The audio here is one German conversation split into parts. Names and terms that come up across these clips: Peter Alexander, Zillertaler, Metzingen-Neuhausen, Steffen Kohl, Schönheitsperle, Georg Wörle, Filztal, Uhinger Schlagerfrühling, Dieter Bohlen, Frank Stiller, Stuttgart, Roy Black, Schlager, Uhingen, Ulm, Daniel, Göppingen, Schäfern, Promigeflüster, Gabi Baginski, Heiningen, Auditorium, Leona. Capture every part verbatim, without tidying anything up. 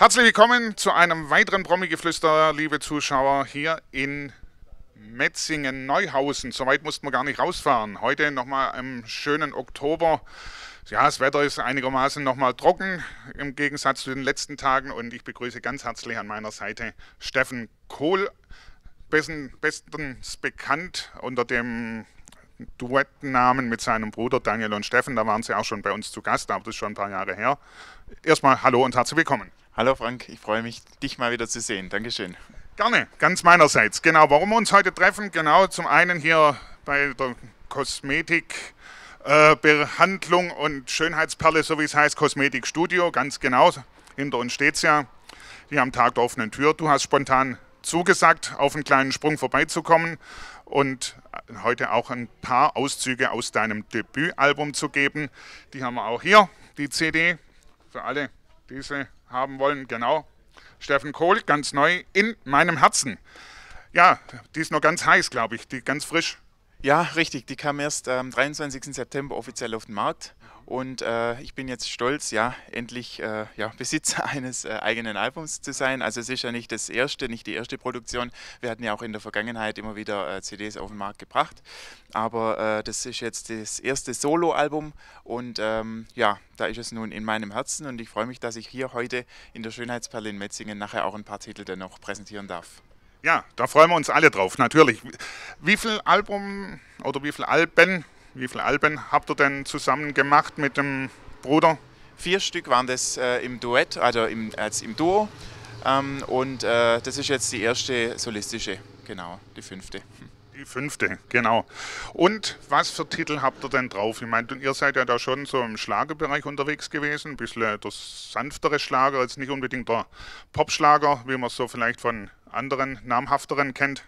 Herzlich willkommen zu einem weiteren Promigeflüster, liebe Zuschauer, hier in Metzingen-Neuhausen. So weit mussten wir gar nicht rausfahren. Heute nochmal im schönen Oktober. Ja, das Wetter ist einigermaßen nochmal trocken im Gegensatz zu den letzten Tagen. Und ich begrüße ganz herzlich an meiner Seite Steffen Kohl, bestens bekannt unter dem Duettnamen mit seinem Bruder Daniel und Steffen. Da waren sie auch schon bei uns zu Gast, aber das ist schon ein paar Jahre her. Erstmal hallo und herzlich willkommen. Hallo Frank, ich freue mich, dich mal wieder zu sehen. Dankeschön. Gerne, ganz meinerseits. Genau, warum wir uns heute treffen, genau zum einen hier bei der Kosmetikbehandlung äh, und Schönheitsperle, so wie es heißt, Kosmetikstudio, ganz genau. Hinter uns steht es ja, hier am Tag der offenen Tür. Du hast spontan zugesagt, auf einen kleinen Sprung vorbeizukommen und heute auch ein paar Auszüge aus deinem Debütalbum zu geben. Die haben wir auch hier, die C D, für alle, die sie haben wollen, genau. Steffen Kohl, ganz neu, in meinem Herzen. Ja, die ist noch ganz heiß, glaube ich, die ganz frisch. Ja, richtig, die kam erst am ähm, dreiundzwanzigsten September offiziell auf den Markt und äh, ich bin jetzt stolz, ja, endlich äh, ja, Besitzer eines äh, eigenen Albums zu sein. Also es ist ja nicht das erste, nicht die erste Produktion. Wir hatten ja auch in der Vergangenheit immer wieder äh, C Ds auf den Markt gebracht, aber äh, das ist jetzt das erste Solo-Album und ähm, ja, da ist es nun in meinem Herzen und ich freue mich, dass ich hier heute in der Schönheitsperle in Metzingen nachher auch ein paar Titel dann noch präsentieren darf. Ja, da freuen wir uns alle drauf, natürlich. Wie viel Album oder wie viel Alben, wie viel Alben habt ihr denn zusammen gemacht mit dem Bruder? Vier Stück waren das äh, im Duett, also im, als im Duo. Ähm, und äh, das ist jetzt die erste solistische, genau, die fünfte. Die fünfte, genau. Und was für Titel habt ihr denn drauf? Ich meine, ihr seid ja da schon so im Schlagerbereich unterwegs gewesen, ein bisschen das sanftere Schlager, jetzt nicht unbedingt der Popschlager, wie man es so vielleicht von anderen, namhafteren kennt.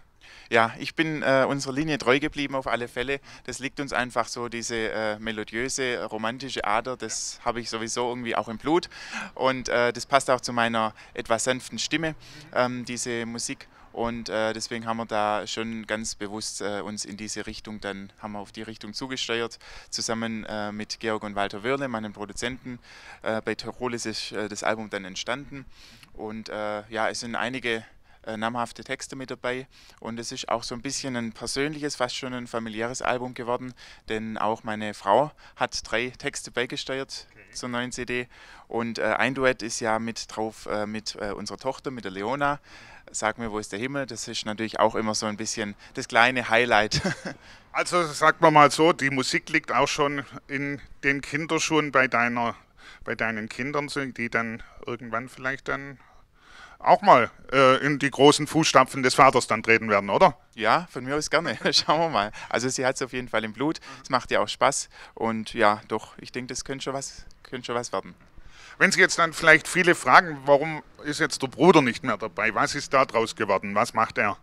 Ja, ich bin äh, unserer Linie treu geblieben auf alle Fälle. Das liegt uns einfach so, diese äh, melodiöse, romantische Ader, das habe ich sowieso irgendwie auch im Blut. Und äh, das passt auch zu meiner etwas sanften Stimme, ähm, diese Musik. Und äh, deswegen haben wir da schon ganz bewusst äh, uns in diese Richtung, dann haben wir auf die Richtung zugesteuert, zusammen äh, mit Georg und Walter Wörle, meinen Produzenten. Äh, bei Tirol ist äh, das Album dann entstanden und äh, ja, es sind einige äh, namhafte Texte mit dabei und es ist auch so ein bisschen ein persönliches, fast schon ein familiäres Album geworden, denn auch meine Frau hat drei Texte beigesteuert okay. zur neuen C D und äh, ein Duett ist ja mit drauf äh, mit äh, unserer Tochter, mit der Leona. Sag mir, wo ist der Himmel? Das ist natürlich auch immer so ein bisschen das kleine Highlight. Also sagt man mal so, die Musik liegt auch schon in den Kinderschuhen bei deiner, bei deinen Kindern, die dann irgendwann vielleicht dann auch mal äh, in die großen Fußstapfen des Vaters dann treten werden, oder? Ja, von mir aus gerne. Schauen wir mal. Also sie hat es auf jeden Fall im Blut. Es macht ihr auch Spaß. Und ja, doch, ich denke, das könnte schon was, könnte schon was werden. Wenn Sie jetzt dann vielleicht viele fragen, warum ist jetzt der Bruder nicht mehr dabei? Was ist da draus geworden? Was macht er?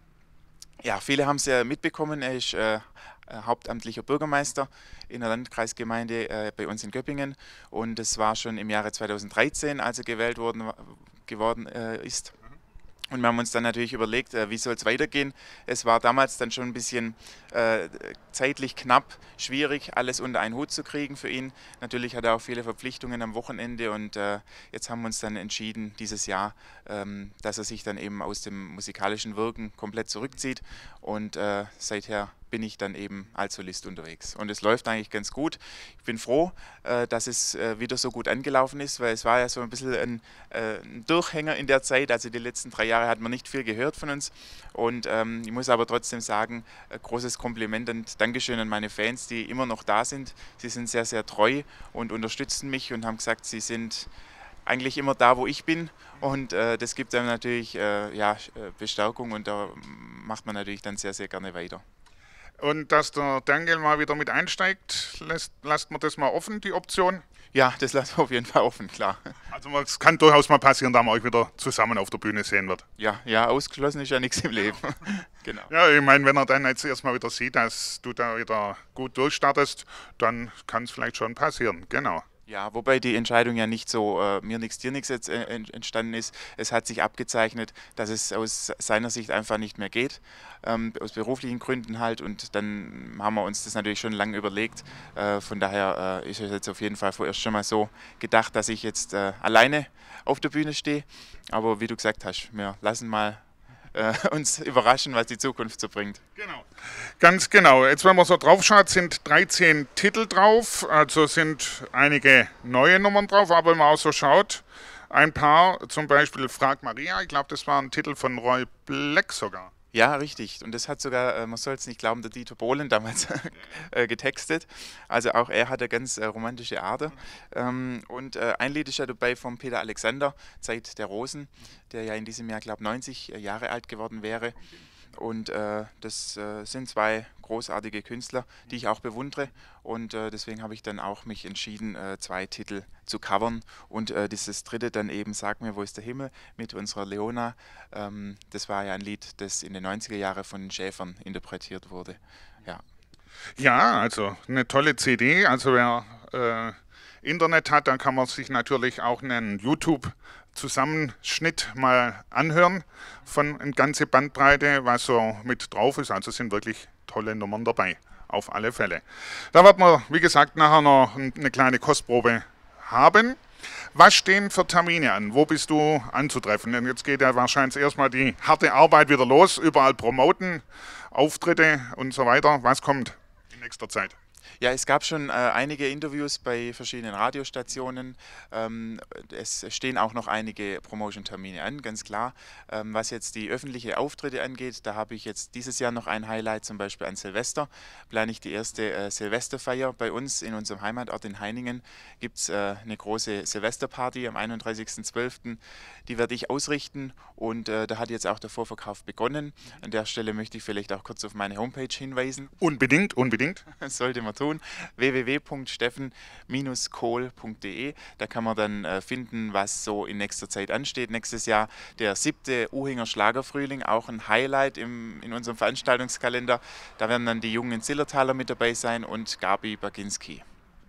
Ja, viele haben es ja mitbekommen. Er ist äh, hauptamtlicher Bürgermeister in der Landkreisgemeinde äh, bei uns in Göppingen. Und das war schon im Jahre zweitausenddreizehn, als er gewählt worden, geworden äh, ist. Und wir haben uns dann natürlich überlegt, wie soll es weitergehen. Es war damals dann schon ein bisschen äh, zeitlich knapp, schwierig, alles unter einen Hut zu kriegen für ihn. Natürlich hat er auch viele Verpflichtungen am Wochenende und äh, jetzt haben wir uns dann entschieden, dieses Jahr, ähm, dass er sich dann eben aus dem musikalischen Wirken komplett zurückzieht. Und äh, seither bin ich dann eben als Solist unterwegs. Und es läuft eigentlich ganz gut. Ich bin froh, äh, dass es äh, wieder so gut angelaufen ist, weil es war ja so ein bisschen ein, äh, ein Durchhänger in der Zeit. Also die letzten drei Jahre hat man nicht viel gehört von uns. Und ähm, ich muss aber trotzdem sagen, äh, großes Kompliment und Dankeschön an meine Fans, die immer noch da sind. Sie sind sehr, sehr treu und unterstützen mich und haben gesagt, sie sind eigentlich immer da, wo ich bin. Und äh, das gibt einem natürlich äh, ja, Bestärkung und da macht man natürlich dann sehr, sehr gerne weiter. Und dass der Daniel mal wieder mit einsteigt, lässt, lasst man das mal offen, die Option? Ja, das lassen wir auf jeden Fall offen, klar. Also es kann durchaus mal passieren, da man euch wieder zusammen auf der Bühne sehen wird. Ja, ja, ausgeschlossen ist ja nichts im Leben. Genau. Ja, ich meine, wenn er dann jetzt erstmal wieder sieht, dass du da wieder gut durchstartest, dann kann es vielleicht schon passieren, genau. Ja, wobei die Entscheidung ja nicht so äh, mir nichts, dir nichts jetzt äh, entstanden ist. Es hat sich abgezeichnet, dass es aus seiner Sicht einfach nicht mehr geht, ähm, aus beruflichen Gründen halt. Und dann haben wir uns das natürlich schon lange überlegt. Äh, von daher äh, ist es jetzt auf jeden Fall vorerst schon mal so gedacht, dass ich jetzt äh, alleine auf der Bühne stehe. Aber wie du gesagt hast, wir lassen mal Äh, uns überraschen, was die Zukunft so bringt. Genau, ganz genau. Jetzt, wenn man so drauf schaut, sind dreizehn Titel drauf, also sind einige neue Nummern drauf, aber wenn man auch so schaut, ein paar, zum Beispiel Frag Maria, ich glaube, das war ein Titel von Roy Black sogar. Ja, richtig. Und das hat sogar, man soll es nicht glauben, der Dieter Bohlen damals getextet. Also auch er hat eine ganz romantische Ader. Und ein Lied ist ja dabei von Peter Alexander, Zeit der Rosen, der ja in diesem Jahr, glaube ich, neunzig Jahre alt geworden wäre. Und das sind zwei großartige Künstler, die ich auch bewundere. Und deswegen habe ich dann auch mich entschieden, zwei Titel zu covern. Und dieses dritte dann eben, Sag mir, wo ist der Himmel, mit unserer Leona. Das war ja ein Lied, das in den neunziger Jahren von den Schäfern interpretiert wurde. Ja, ja, also eine tolle C D. Also wer äh, Internet hat, dann kann man sich natürlich auch einen YouTube Zusammenschnitt mal anhören von eine ganze Bandbreite, was so mit drauf ist. Also sind wirklich tolle Nummern dabei, auf alle Fälle. Da wird man, wie gesagt, nachher noch eine kleine Kostprobe haben. Was stehen für Termine an? Wo bist du anzutreffen? Denn jetzt geht ja wahrscheinlich erstmal die harte Arbeit wieder los, überall promoten, Auftritte und so weiter. Was kommt in nächster Zeit? Ja, es gab schon äh, einige Interviews bei verschiedenen Radiostationen. Ähm, es stehen auch noch einige Promotion-Termine an, ganz klar. Ähm, was jetzt die öffentlichen Auftritte angeht, da habe ich jetzt dieses Jahr noch ein Highlight, zum Beispiel an Silvester. Plane ich die erste äh, Silvesterfeier bei uns in unserem Heimatort in Heiningen. Gibt es äh, eine große Silvesterparty am einunddreißigsten zwölften Die werde ich ausrichten und äh, da hat jetzt auch der Vorverkauf begonnen. An der Stelle möchte ich vielleicht auch kurz auf meine Homepage hinweisen. Unbedingt, unbedingt. Sollte man tun. w w w punkt steffen strich kohl punkt de. Da kann man dann äh, finden, was so in nächster Zeit ansteht. Nächstes Jahr der siebte Uhinger Schlagerfrühling, auch ein Highlight im, in unserem Veranstaltungskalender. Da werden dann die jungen Zillertaler mit dabei sein und Gabi Baginski.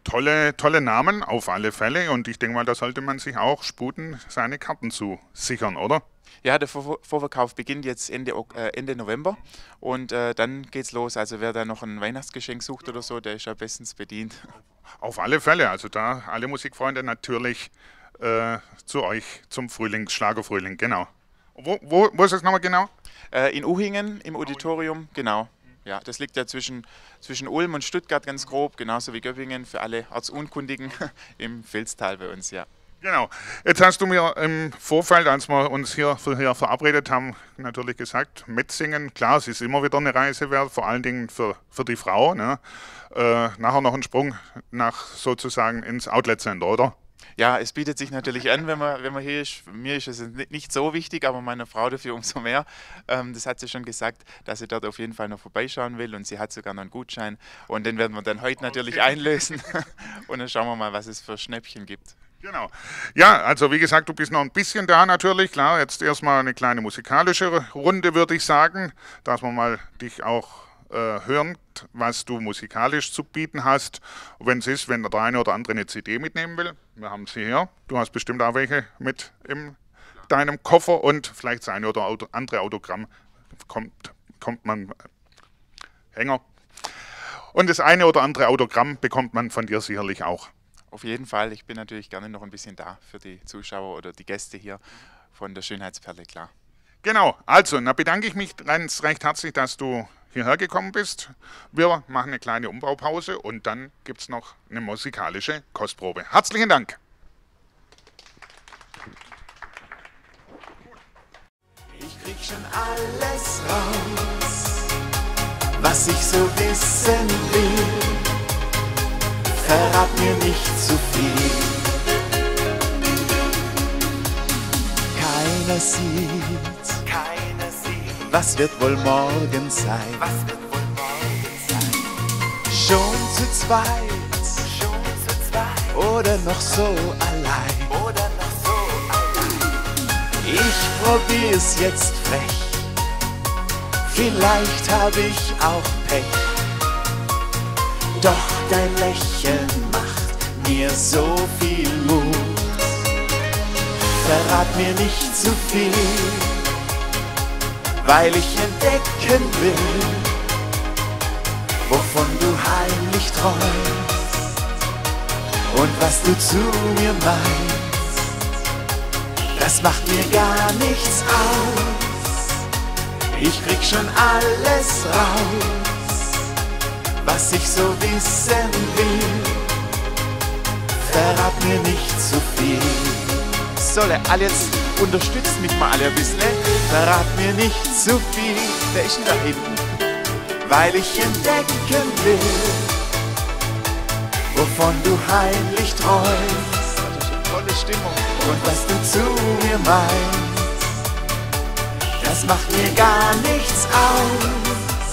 Tolle, tolle Namen auf alle Fälle und ich denke mal, da sollte man sich auch sputen, seine Karten zu sichern, oder? Ja, der Vor Vorverkauf beginnt jetzt Ende, äh, Ende November und äh, dann geht's los. Also wer da noch ein Weihnachtsgeschenk sucht oder so, der ist ja bestens bedient. Auf alle Fälle, also da alle Musikfreunde natürlich äh, zu euch zum Frühling, Schlagerfrühling, genau. Wo, wo, wo ist das nochmal genau? Äh, in Uhingen, im Auditorium, genau. Ja, das liegt ja zwischen, zwischen Ulm und Stuttgart ganz grob, genauso wie Göppingen für alle Ortsunkundigen im Filztal bei uns, ja. Genau. Jetzt hast du mir im Vorfeld, als wir uns hier, hier verabredet haben, natürlich gesagt, Metzingen, klar, es ist immer wieder eine Reise wert, vor allen Dingen für, für die Frau, ne? Äh, nachher noch ein Sprung nach sozusagen ins Outlet Center, oder? Ja, es bietet sich natürlich an, wenn man, wenn man hier ist. Mir ist es nicht so wichtig, aber meiner Frau dafür umso mehr. Ähm, das hat sie schon gesagt, dass sie dort auf jeden Fall noch vorbeischauen will und sie hat sogar noch einen Gutschein. Und den werden wir dann heute natürlich okay. einlösen und dann schauen wir mal, was es für Schnäppchen gibt. Genau. Ja, also wie gesagt, du bist noch ein bisschen da natürlich. Klar, jetzt erstmal eine kleine musikalische Runde, würde ich sagen, dass man mal dich auch hören, was du musikalisch zu bieten hast. Wenn es ist, wenn der eine oder andere eine C D mitnehmen will, wir haben sie hier. Du hast bestimmt auch welche mit in deinem Koffer und vielleicht das eine oder andere Autogramm kommt, kommt man Hänger. Und das eine oder andere Autogramm bekommt man von dir sicherlich auch. Auf jeden Fall. Ich bin natürlich gerne noch ein bisschen da für die Zuschauer oder die Gäste hier von der Schönheitsperle, klar. Genau. Also, da bedanke ich mich ganz recht herzlich, dass du hierher gekommen bist. Wir machen eine kleine Umbaupause und dann gibt es noch eine musikalische Kostprobe. Herzlichen Dank! Ich krieg schon alles raus, was ich so wissen will. Verrat mir nicht zu viel. Keiner sieht, keiner was wird wohl morgen sein? Was wird wohl morgen sein? Schon zu zweit, schon zu zweit, oder noch so allein, oder noch so allein. Ich probier's jetzt frech, vielleicht hab ich auch Pech. Doch dein Lächeln macht mir so viel Mut. Verrat mir nicht zu viel, weil ich entdecken will, wovon du heimlich träumst und was du zu mir meinst. Das macht mir gar nichts aus, ich krieg schon alles raus, was ich so wissen will. Verrat mir nicht zu viel. Solle, alles unterstützt mich mal alle ein bisschen. Verrat mir nicht zu viel. Wer ist denn da hinten? Weil ich entdecken will, wovon du heimlich träumst. Das ist eine tolle Stimmung. Und was du zu mir meinst, das macht mir gar nichts aus.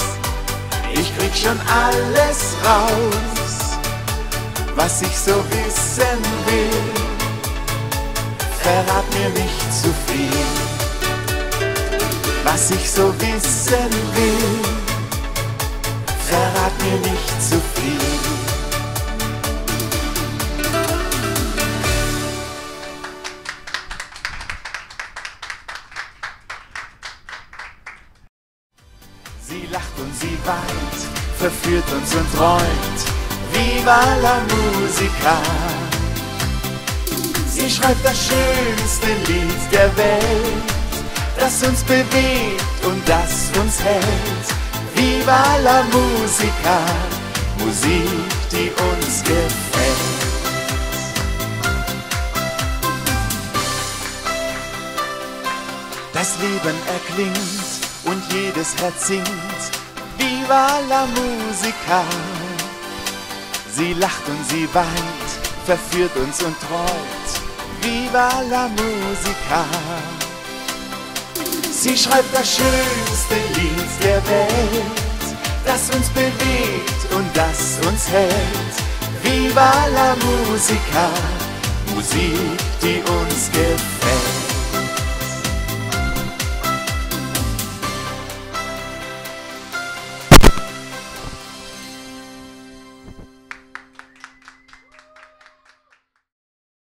Ich krieg schon alles raus, was ich so wissen will. Verrat mir nicht zu viel, was ich so wissen will. Verrat mir nicht zu viel. Sie lacht und sie weint, verführt uns und träumt. Viva la Musica. Sie schreibt das schönste Lied der Welt, das uns bewegt und das uns hält. Viva la Musica, Musik, die uns gefällt. Das Leben erklingt und jedes Herz singt. Viva la Musica. Sie lacht und sie weint, verführt uns und träumt. Viva la Musica. Sie schreibt das schönste Lied der Welt, das uns bewegt und das uns hält. Viva la Musica, Musik, die uns gefällt.